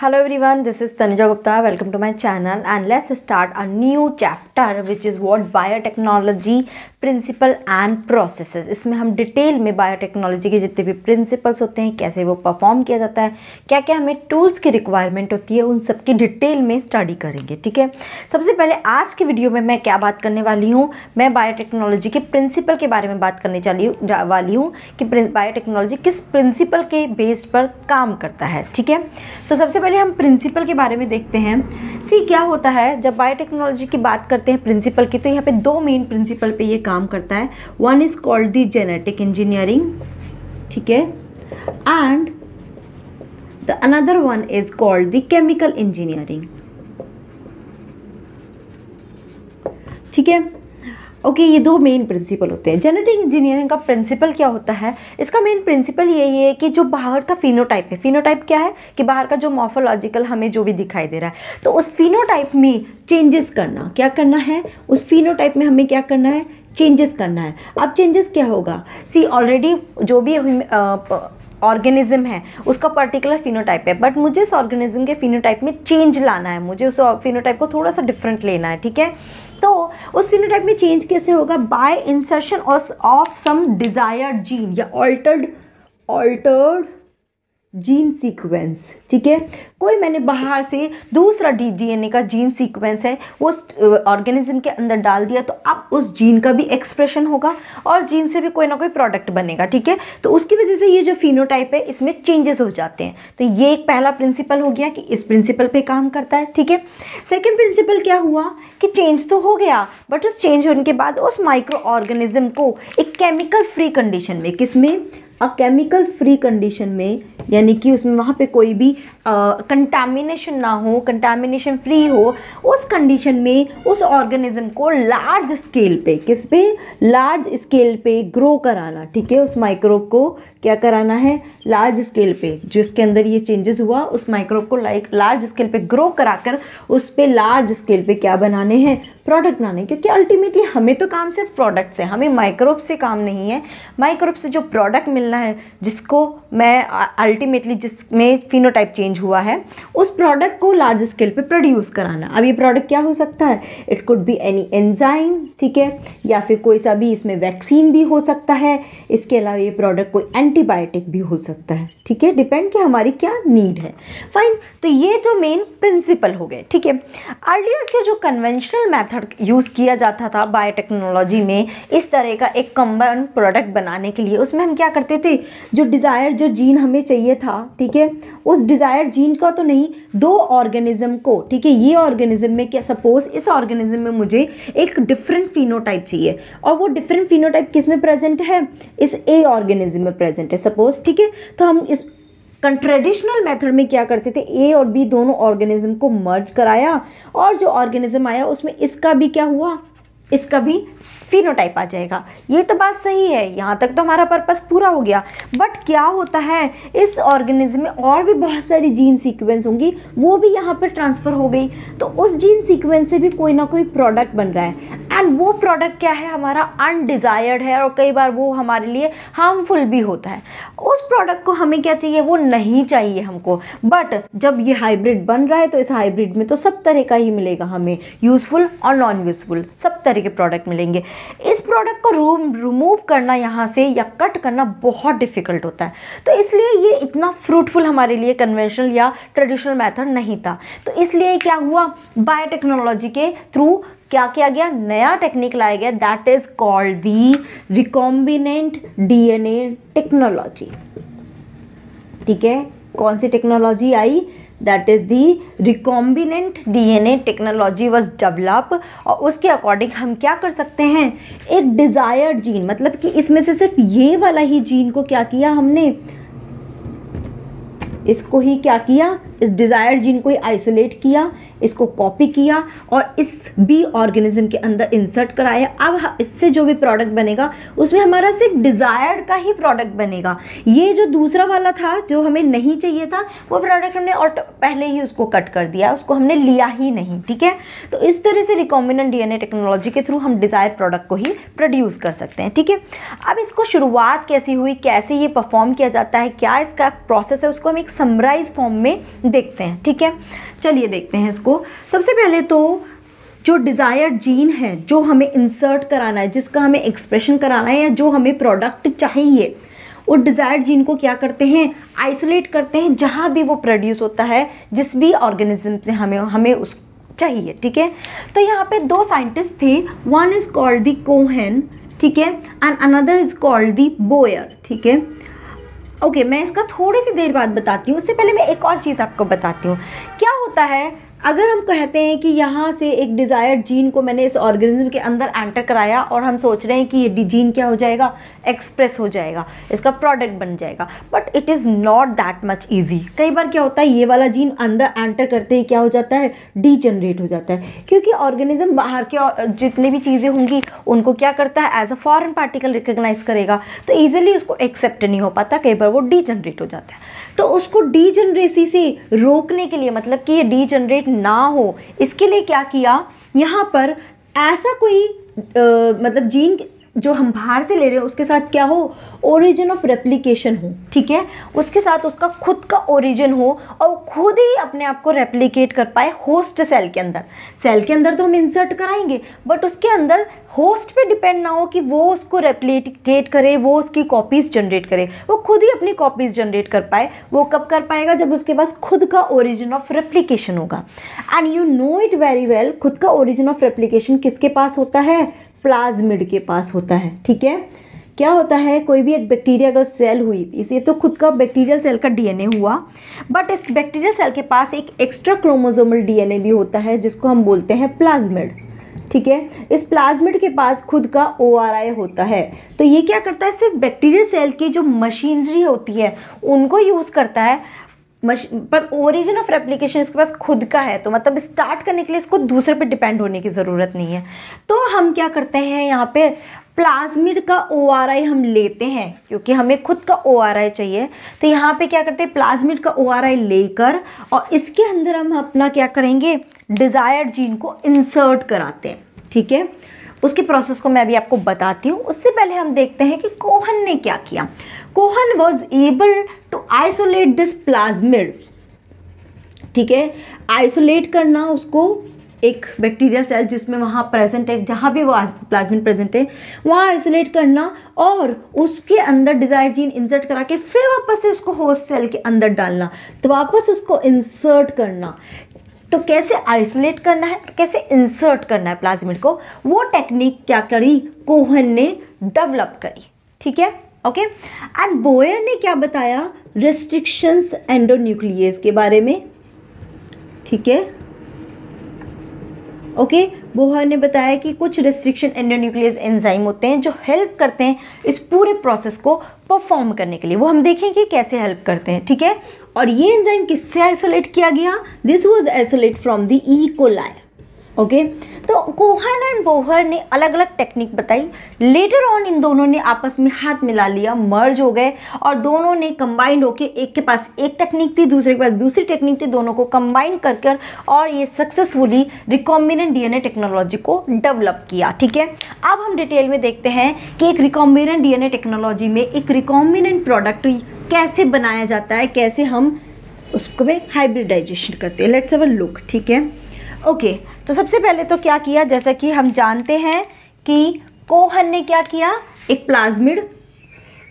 Hello everyone, this is Tanuja Gupta. Welcome to my channel and let's start a new chapter which is what biotechnology principle and processes. इसमें हम detail में biotechnology के जितने भी principles होते हैं, कैसे वो परफॉर्म किया जाता है, क्या क्या हमें टूल्स की रिक्वायरमेंट होती है, उन सब की डिटेल में स्टडी करेंगे. ठीक है, सबसे पहले आज की वीडियो में मैं क्या बात करने वाली हूँ, मैं बायोटेक्नोलॉजी के प्रिंसिपल के बारे में बात करने वाली हूँ कि बायोटेक्नोलॉजी किस प्रिंसिपल के बेस पर काम करता है. ठीक है, तो सबसे पहले हम प्रिंसिपल के बारे में देखते हैं. सी क्या होता है, जब बायोटेक्नोलॉजी की बात करते हैं प्रिंसिपल की, तो यहाँ पे दो मेन प्रिंसिपल पे ये काम करता है. One is called the genetic engineering, ठीक है, and the another one is called the chemical engineering. ठीक है, ओके, ये दो मेन प्रिंसिपल होते हैं. जेनेटिक इंजीनियरिंग का प्रिंसिपल क्या होता है, इसका मेन प्रिंसिपल यही है कि जो बाहर का फिनोटाइप है, फिनोटाइप क्या है कि बाहर का जो मॉर्फोलॉजिकल हमें जो भी दिखाई दे रहा है, तो उस फिनोटाइप में चेंजेस करना. क्या करना है, उस फिनोटाइप में हमें क्या करना है, चेंजेस करना है. अब चेंजेस क्या होगा, सी ऑलरेडी जो भी ऑर्गेनिज्म है उसका पर्टिकुलर फिनोटाइप है, बट मुझे उस ऑर्गेनिज्म के फिनोटाइप में चेंज लाना है, मुझे उस फिनोटाइप को थोड़ा सा डिफरेंट लेना है. ठीक है, तो उस फिनोटाइप में चेंज कैसे होगा, by insertion of some desired gene या ऑल्टर्ड जीन सीक्वेंस. ठीक है, कोई मैंने बाहर से दूसरा डीएनए का जीन सीक्वेंस है वो ऑर्गेनिज्म के अंदर डाल दिया, तो अब उस जीन का भी एक्सप्रेशन होगा और जीन से भी कोई ना कोई प्रोडक्ट बनेगा. ठीक है, तो उसकी वजह से ये जो फिनोटाइप है इसमें चेंजेस हो जाते हैं. तो ये एक पहला प्रिंसिपल हो गया कि इस प्रिंसिपल पे काम करता है. ठीक है, सेकेंड प्रिंसिपल क्या हुआ कि चेंज तो हो गया, बट उस चेंज होने के बाद उस माइक्रो ऑर्गेनिज्म को एक केमिकल फ्री कंडीशन में, किस में, अ केमिकल फ्री कंडीशन में, यानी कि उसमें वहाँ पे कोई भी कंटामिनेशन ना हो, कंटामिनेशन फ्री हो, उस कंडीशन में उस ऑर्गेनिज्म को लार्ज स्केल पे, किस पे, लार्ज स्केल पे ग्रो कराना. ठीक है, उस माइक्रोब को क्या कराना है, लार्ज स्केल पे, जिसके अंदर ये चेंजेस हुआ उस माइक्रोब को लार्ज स्केल पे ग्रो कराकर उस पर लार्ज स्केल पे क्या बनाने हैं, प्रोडक्ट बनाने. क्योंकि अल्टीमेटली हमें तो काम सिर्फ प्रोडक्ट से, हमें माइक्रोब से काम नहीं है. माइक्रोब से जो प्रोडक्ट मिलना है, जिसको मैं अल्टीमेटली जिसमें फिनोटाइप चेंज हुआ है, उस प्रोडक्ट को लार्ज स्केल पे प्रोड्यूस कराना. अब ये प्रोडक्ट क्या हो सकता है, it could be any enzyme, ठीक है, या फिर कोई सा भी, इसमें वैक्सीन भी हो सकता है, इसके अलावा ये प्रोडक्ट कोई एंटीबायोटिक भी हो सकता है. ठीक है, डिपेंड कि हमारी क्या नीड है. फाइन, तो ये तो मेन प्रिंसिपल हो गए. ठीक है, अर्लियर के जो कन्वेंशनल मैथड यूज़ किया जाता था बायोटेक्नोलॉजी में इस तरह का एक कम्बाइंड प्रोडक्ट बनाने के लिए, उसमें हम क्या करते थे, जो डिज़ायर जो जीन हमें चाहिए था, ठीक है, उस डिज़ायर जीन का तो नहीं, दो ऑर्गेनिज्म को, ठीक है, ये ऑर्गेनिज्म में क्या, सपोज इस ऑर्गेनिज्म में मुझे एक डिफरेंट फिनोटाइप चाहिए और वो डिफरेंट फिनोटाइप किस में प्रेजेंट है, इस ए ऑर्गेनिज्म में प्रेजेंट है सपोज. ठीक है, तो हम इस कंट्रेडिशनल मेथड में क्या करते थे, ए और बी दोनों ऑर्गेनिज्म को मर्ज कराया और जो ऑर्गेनिज्म आया उसमें इसका भी क्या हुआ, इसका भी फिनोटाइप आ जाएगा. ये तो बात सही है, यहाँ तक तो हमारा पर्पस पूरा हो गया. बट क्या होता है, इस ऑर्गेनिज्म में और भी बहुत सारी जीन सीक्वेंस होंगी, वो भी यहाँ पर ट्रांसफ़र हो गई, तो उस जीन सीक्वेंस से भी कोई ना कोई प्रोडक्ट बन रहा है, एंड वो प्रोडक्ट क्या है, हमारा अनडिज़ायर्ड है और कई बार वो हमारे लिए हार्मफुल भी होता है. उस प्रोडक्ट को हमें क्या चाहिए, वो नहीं चाहिए हमको, बट जब ये हाइब्रिड बन रहा है तो इस हाइब्रिड में तो सब तरह का ही मिलेगा हमें, यूज़फुल और नॉन यूज़फुल सब तरह के प्रोडक्ट मिलेंगे. इस प्रोडक्ट को रिमूव करना यहाँ से या कट करना बहुत डिफ़िकल्ट होता है, तो इसलिए ये इतना फ्रूटफुल हमारे लिए कन्वेंशनल या ट्रेडिशनल मेथड नहीं था. तो इसलिए क्या हुआ, बायोटेक्नोलॉजी के थ्रू क्या किया गया, नया टेक्निक लाया गया, that is called the recombinant DNA technology. ठीक है, कौन सी टेक्नोलॉजी आई, that is the recombinant DNA technology was develop, और उसके अकॉर्डिंग हम क्या कर सकते हैं, एक डिज़ायर्ड जीन, मतलब कि इसमें से सिर्फ ये वाला ही जीन को क्या किया हमने, इसको ही क्या किया, इस डिज़ायर्ड जीन को ही आइसोलेट किया, इसको कॉपी किया और इस बी ऑर्गेनिज्म के अंदर इंसर्ट कराया. अब इससे जो भी प्रोडक्ट बनेगा उसमें हमारा सिर्फ डिज़ायर्ड का ही प्रोडक्ट बनेगा. ये जो दूसरा वाला था जो हमें नहीं चाहिए था, वो प्रोडक्ट हमने और पहले ही उसको कट कर दिया, उसको हमने लिया ही नहीं. ठीक है, तो इस तरह से रिकॉम्बिनेंट डीएनए टेक्नोलॉजी के थ्रू हम डिज़ायर्ड प्रोडक्ट को ही प्रोड्यूस कर सकते हैं. ठीक है, अब इसको शुरुआत कैसी हुई, कैसे ये परफॉर्म किया जाता है, क्या इसका प्रोसेस है, उसको हम एक समराइज फॉर्म में देखते हैं। ठीक है, चलिए देखते हैं इसको। सबसे पहले तो जो डिज़ायर्ड जीन है जो हमें इंसर्ट कराना है, जिसका हमें एक्सप्रेशन कराना है या जो हमें प्रोडक्ट चाहिए, वो डिज़ायर्ड जीन को क्या करते हैं, आइसोलेट करते हैं जहाँ भी वो प्रोड्यूस होता है, जिस भी ऑर्गेनिज्म से हमें उस चाहिए। ठीक है, तो यहाँ पे दो साइंटिस्ट थे, one is called the Cohen, ठीक है, and another is called the Boyer. ठीक है, ओके, मैं इसका थोड़ी सी देर बाद बताती हूँ। उससे पहले मैं एक और चीज़ आपको बताती हूँ। क्या होता है अगर हम कहते हैं कि यहाँ से एक डिज़ायर्ड जीन को मैंने इस ऑर्गेनिज्म के अंदर एंटर कराया और हम सोच रहे हैं कि ये जीन क्या हो जाएगा, एक्सप्रेस हो जाएगा, इसका प्रोडक्ट बन जाएगा, but it is not that much easy. कई बार क्या होता है, ये वाला जीन अंदर एंटर करते ही क्या हो जाता है, डीजनरेट हो जाता है, क्योंकि ऑर्गेनिज्म बाहर के जितनी भी चीज़ें होंगी उनको क्या करता है, as a foreign particle recognise करेगा, तो ईजिली उसको एक्सेप्ट नहीं हो पाता, कई बार वो डीजनरेट हो जाता है। तो उसको डीजनरेसी से रोकने के लिए, मतलब कि ये डीजनरेट ना हो, इसके लिए क्या किया, यहाँ पर ऐसा कोई मतलब जीन जो हम बाहर से ले रहे हैं उसके साथ क्या हो, ओरिजिन ऑफ रेप्लिकेशन हो। ठीक है, उसके साथ उसका खुद का ओरिजिन हो और खुद ही अपने आप को रेप्लिकेट कर पाए होस्ट सेल के अंदर। सेल के अंदर तो हम इंसर्ट कराएंगे, बट उसके अंदर होस्ट पे डिपेंड ना हो कि वो उसको रेप्लिकेट करे, वो उसकी कॉपीज़ जनरेट करे, वो खुद ही अपनी कॉपीज़ जनरेट कर पाए। वो कब कर पाएगा, जब उसके पास खुद का ओरिजिन ऑफ रेप्लिकेशन होगा। And you know it very well, खुद का ओरिजिन ऑफ रेप्लिकेशन किसके पास होता है, प्लाज्मिड के पास होता है। ठीक है, क्या होता है, कोई भी एक बैक्टीरिया का सेल हुई, इसे तो खुद का बैक्टीरियल सेल का डीएनए हुआ, बट इस बैक्टीरियल सेल के पास एक एक्स्ट्रा क्रोमोसोमल डीएनए भी होता है जिसको हम बोलते हैं प्लाज्मिड। ठीक है, इस प्लाज्मिड के पास खुद का ओआरआई होता है। तो ये क्या करता है, सिर्फ बैक्टीरियल सेल की जो मशीनरी होती है उनको यूज़ करता है, पर ओरिजिन ऑफ रेप्लिकेशन इसके पास खुद का है, तो मतलब स्टार्ट करने के लिए इसको दूसरे पे डिपेंड होने की ज़रूरत नहीं है। तो हम क्या करते हैं, यहाँ पे प्लाज्मिड का ओआरआई हम लेते हैं, क्योंकि हमें खुद का ओआरआई चाहिए। तो यहाँ पे क्या करते हैं, प्लाज्मिड का ओआरआई लेकर और इसके अंदर हम अपना क्या करेंगे, डिज़ायर्ड जीन को इंसर्ट कराते हैं। ठीक है, उसके प्रोसेस को मैं अभी आपको बताती हूँ। उससे पहले हम देखते हैं कि कोहन ने क्या किया। Cohen was able to isolate this plasmid. ठीक है, आइसोलेट करना उसको, एक बैक्टीरियल सेल जिसमें वहाँ प्रेजेंट है, जहाँ भी वो प्लाज्मिड प्रेजेंट है वहाँ आइसोलेट करना और उसके अंदर डिज़ायर्ड जीन इंसर्ट करा के फिर वापस से उसको होस्ट सेल के अंदर डालना, तो वापस उसको इंसर्ट करना। तो कैसे आइसोलेट करना है, कैसे इंसर्ट करना है प्लाज्मिड को, वो टेक्निक क्या करी, कोहन ने डेवलप करी। ठीक है, ओके। एंड बोयर ने क्या बताया, रिस्ट्रिक्शंस एंडोन्यूक्लियस के बारे में। ठीक है, ओके, बोयर ने बताया कि कुछ रिस्ट्रिक्शन एंडोन्यूक्लियस एंजाइम होते हैं जो हेल्प करते हैं इस पूरे प्रोसेस को परफॉर्म करने के लिए, वो हम देखेंगे कैसे हेल्प करते हैं। ठीक है, और ये एंजाइम किससे आइसोलेट किया गया, this was isolate from the E coli. Okay, तो कोहन एंड बोयर ने अलग अलग टेक्निक बताई। लेटर ऑन इन दोनों ने आपस में हाथ मिला लिया, मर्ज हो गए और दोनों ने कंबाइंड होके, एक के पास एक टेक्निक थी, दूसरे के पास दूसरी टेक्निक थी, दोनों को कंबाइन कर कर और ये सक्सेसफुली रिकॉम्बिनेंट डीएनए टेक्नोलॉजी को डेवलप किया। ठीक है, अब हम डिटेल में देखते हैं कि एक रिकॉम्बिनेंट डीएनए टेक्नोलॉजी में एक रिकॉम्बिनेंट प्रोडक्ट कैसे बनाया जाता है, कैसे हम उसको में हाइब्रिडाइजेशन करते हैं। Let's have a look. ठीक है, ओके, तो सबसे पहले तो क्या किया, जैसा कि हम जानते हैं कि कोहन ने क्या किया, एक प्लाज्मिड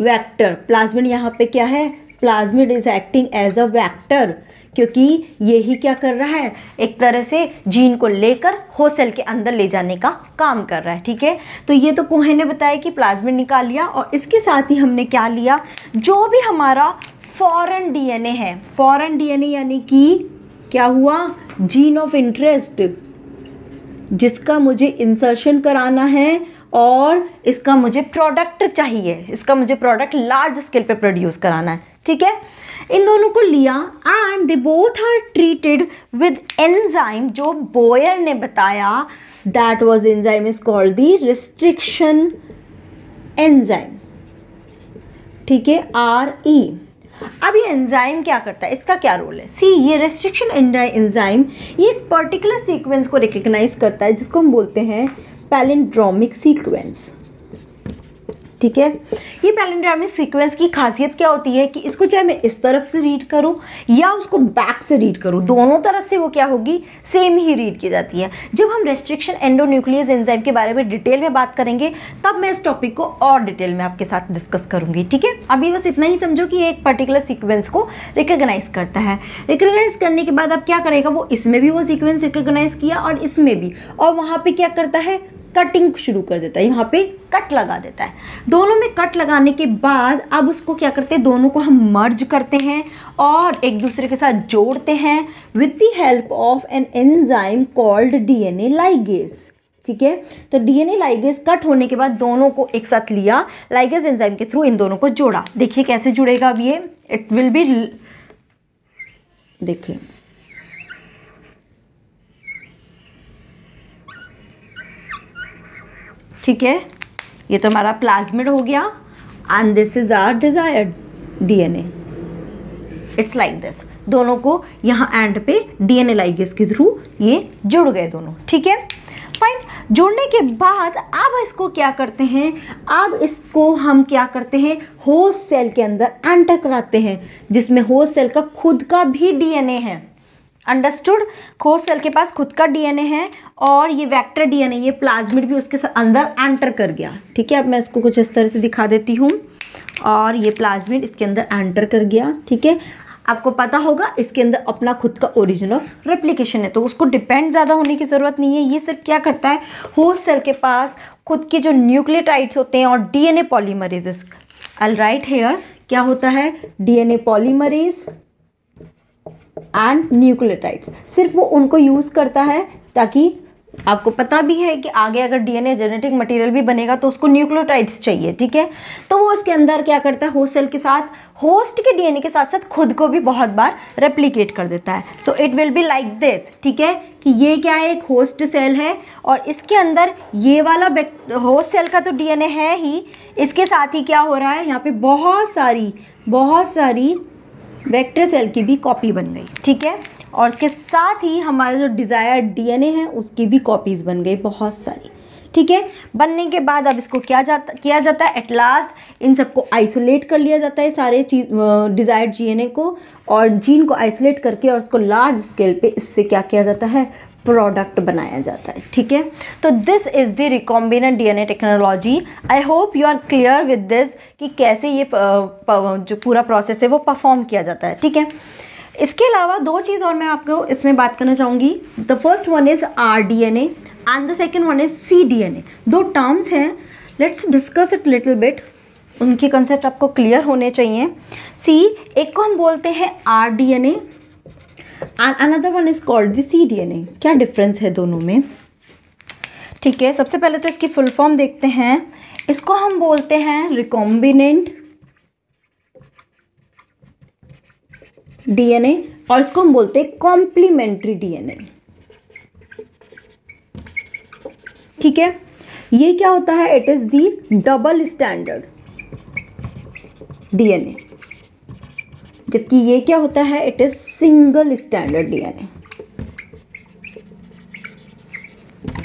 वेक्टर, प्लाज्मिड यहाँ पे क्या है, plasmid is acting as a vector, क्योंकि यही क्या कर रहा है, एक तरह से जीन को लेकर होस्ट सेल के अंदर ले जाने का काम कर रहा है। ठीक है, तो ये तो कोहन ने बताया कि प्लाज्मिड निकाल लिया और इसके साथ ही हमने क्या लिया, जो भी हमारा फॉरेन डीएनए है, फॉरेन डीएनए यानी कि क्या हुआ, जीन ऑफ इंटरेस्ट, जिसका मुझे इंसर्शन कराना है और इसका मुझे प्रोडक्ट चाहिए, इसका मुझे प्रोडक्ट लार्ज स्केल पे प्रोड्यूस कराना है। ठीक है, इन दोनों को लिया and they both are treated with enzyme, जो बोयर ने बताया that was enzyme is called the restriction enzyme. ठीक है, RE। अब ये एंजाइम क्या करता है, इसका क्या रोल है, सी ये रेस्ट्रिक्शन एंजाइम ये एक पर्टिकुलर सीक्वेंस को रिकग्नाइज करता है, जिसको हम बोलते हैं पैलिंड्रोमिक सीक्वेंस। ठीक है। ये पैलिंड्रोमिक सीक्वेंस की खासियत क्या होती है कि इसको चाहे मैं इस तरफ से रीड करूं या उसको बैक से रीड करूं, दोनों तरफ से वो क्या होगी, सेम ही रीड की जाती है। जब हम रेस्ट्रिक्शन एंडोन्यूक्लियस एंजाइम के बारे में डिटेल में बात करेंगे तब मैं इस टॉपिक को और डिटेल में आपके साथ डिस्कस करूंगी, ठीक है। अभी बस इतना ही समझो कि एक पर्टिकुलर सीक्वेंस को रिकॉग्नाइज करता है। रिकॉग्नाइज करने के बाद आप क्या करेगा, वो इसमें भी वो सीक्वेंस रिकॉग्नाइज किया और इसमें भी, और वहाँ पर क्या करता है, कटिंग शुरू कर देता है, यहाँ पे कट लगा देता है। दोनों में कट लगाने के बाद अब उसको क्या करते हैं, दोनों को हम मर्ज करते हैं और एक दूसरे के साथ जोड़ते हैं with the help of an enzyme called DNA ligase, ठीक है। तो डीएनए लाइगेज कट होने के बाद दोनों को एक साथ लिया, लाइगेज एंजाइम के थ्रू इन दोनों को जोड़ा। देखिए कैसे जुड़ेगा, अब ये इट विल बी, देखिए ठीक है, ये तो हमारा प्लाज्मिड हो गया and this is our desired DNA, it's like this. दोनों को यहाँ एंड पे डीएनए लाइगेज के थ्रू ये जुड़ गए दोनों, ठीक है फाइन। जोड़ने के बाद अब इसको क्या करते हैं, अब इसको हम क्या करते हैं, होस्ट सेल के अंदर एंटर कराते हैं जिसमें होस्ट सेल का खुद का भी डीएनए है, अंडरस्टूड। होस्ट सेल के पास खुद का डीएनए है और ये वेक्टर डीएनए, ये प्लाज्मिड भी उसके साथ अंदर एंटर कर गया, ठीक है। अब मैं इसको कुछ इस तरह से दिखा देती हूँ और ये प्लाज्मिड इसके अंदर एंटर कर गया, ठीक है। आपको पता होगा इसके अंदर अपना खुद का ओरिजिन ऑफ रेप्लिकेशन है, तो उसको डिपेंड ज़्यादा होने की ज़रूरत नहीं है। ये सिर्फ क्या करता है, होस्ट सेल के पास खुद के जो न्यूक्लियोटाइड्स होते हैं और DNA polymerases, I write here क्या होता है, डीएनए पॉलीमरेज एंड न्यूक्लियोटाइड्स, सिर्फ वो उनको यूज़ करता है, ताकि आपको पता भी है कि आगे अगर डीएनए जेनेटिक मटेरियल भी बनेगा तो उसको न्यूक्लियोटाइड्स चाहिए, ठीक है। तो वो इसके अंदर क्या करता है, होस्ट सेल के साथ होस्ट के डीएनए के साथ साथ खुद को भी बहुत बार रेप्लिकेट कर देता है। So it will be like this, ठीक है, कि ये क्या है, एक होस्ट सेल है और इसके अंदर ये वाला होस्ट सेल का तो डीएनए है ही, इसके साथ ही क्या हो रहा है, यहाँ पर बहुत सारी वेक्टर सेल की भी कॉपी बन गई, ठीक है। और उसके साथ ही हमारा जो डिज़ायर्ड डीएनए है उसकी भी कॉपीज़ बन गई बहुत सारी, ठीक है। बनने के बाद अब इसको किया जाता है, एट लास्ट इन सबको आइसोलेट कर लिया जाता है, सारे चीज डिज़ायर्ड डीएनए को और जीन को आइसोलेट करके, और उसको लार्ज स्केल पे इससे क्या किया जाता है, प्रोडक्ट बनाया जाता है, ठीक है। तो this is the recombinant DNA technology. I hope you are clear with this कि कैसे ये जो पूरा प्रोसेस है वो परफॉर्म किया जाता है, ठीक है। इसके अलावा दो चीज़ और मैं आपको इसमें बात करना चाहूँगी। The first one is rDNA and the second one is cDNA. दो टर्म्स हैं, let's discuss it little bit, उनके कंसेप्ट आपको क्लियर होने चाहिए। सी, एक को हम बोलते हैं rDNA and another one is called the cDNA. क्या डिफरेंस है दोनों में, ठीक है। सबसे पहले तो इसकी फुल फॉर्म देखते हैं। इसको हम बोलते हैं रिकॉम्बिनेंट डीएनए और इसको हम बोलते हैं कॉम्प्लीमेंट्री डीएनए, ठीक है। ये क्या होता है, it is the double standard DNA, जबकि ये क्या होता है, it is single standard DNA,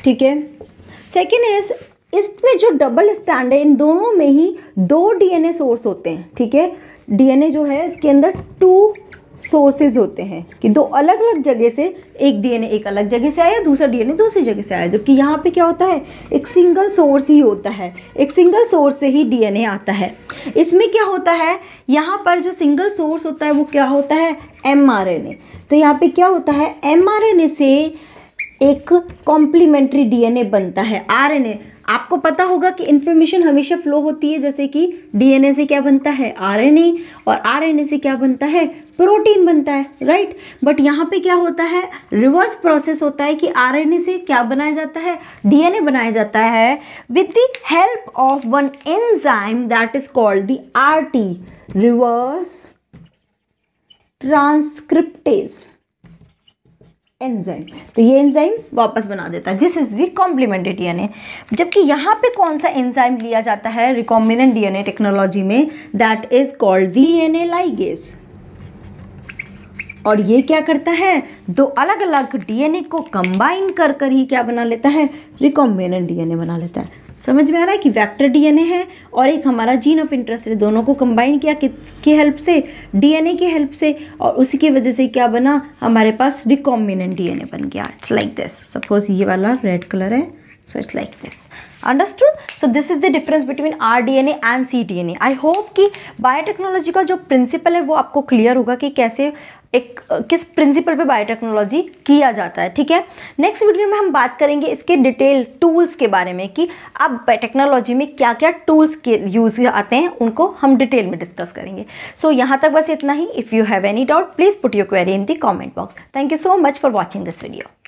ठीक है। सेकेंड इज, इसमें जो डबल स्टैंडर्ड, इन दोनों में ही दो डीएनए सोर्स होते हैं, ठीक है। डीएनए जो है इसके अंदर टू सोर्सेज होते हैं कि दो अलग अलग जगह से, एक डीएनए एक अलग जगह से आया, दूसरा डीएनए दूसरी जगह से आया, जबकि यहाँ पे क्या होता है, एक सिंगल सोर्स ही होता है, एक सिंगल सोर्स से ही डीएनए आता है। इसमें क्या होता है, यहाँ पर जो सिंगल सोर्स होता है वो क्या होता है, एमआरएनए। तो यहाँ पे क्या होता है, एमआरएनए से एक कॉम्प्लीमेंट्री डीएनए बनता है। आरएनए, आपको पता होगा कि इन्फॉर्मेशन हमेशा फ्लो होती है, जैसे कि डीएनए से क्या बनता है, आरएनए, और आरएनए से क्या बनता है, प्रोटीन बनता है, राइट। बट यहाँ पे क्या होता है, रिवर्स प्रोसेस होता है कि आरएनए से क्या बनाया जाता है, डीएनए बनाया जाता है with the help of one enzyme that is called the RT, reverse transcriptase enzyme. तो ये एंजाइम वापस बना देता है, this is the complementary DNA. जबकि यहाँ पे कौन सा एंजाइम लिया जाता है रिकॉम्बिनेंट डीएनए टेक्नोलॉजी में, that is called DNA ligase, और ये क्या करता है, दो अलग अलग डीएनए को कंबाइन कर ही क्या बना लेता है, रिकॉम्बिनेंट डीएनए बना लेता है। समझ में आ रहा है कि वेक्टर डीएनए है और एक हमारा जीन ऑफ इंटरेस्ट है, दोनों को कंबाइन किया किसके हेल्प से, डीएनए की हेल्प से, और उसी की वजह से क्या बना हमारे पास रिकॉम्बिनेंट डीएनए बन गया. It's like this. सपोज ये वाला रेड कलर है, so it's like this. Understood? So this is the difference between rDNA and cDNA. I hope कि बायोटेक्नोलॉजी का जो प्रिंसिपल है वो आपको क्लियर होगा कि कैसे एक किस प्रिंसिपल पे बायोटेक्नोलॉजी किया जाता है. ठीक है, नेक्स्ट वीडियो में हम बात करेंगे इसके डिटेल टूल्स के बारे में कि आप बायोटेक्नोलॉजी में क्या क्या टूल्स के यूज़ आते हैं, उनको हम डिटेल में डिस्कस करेंगे. सो यहाँ तक बस इतना ही. If you have any doubt please put your query in the comment box. Thank you so much for watching this video.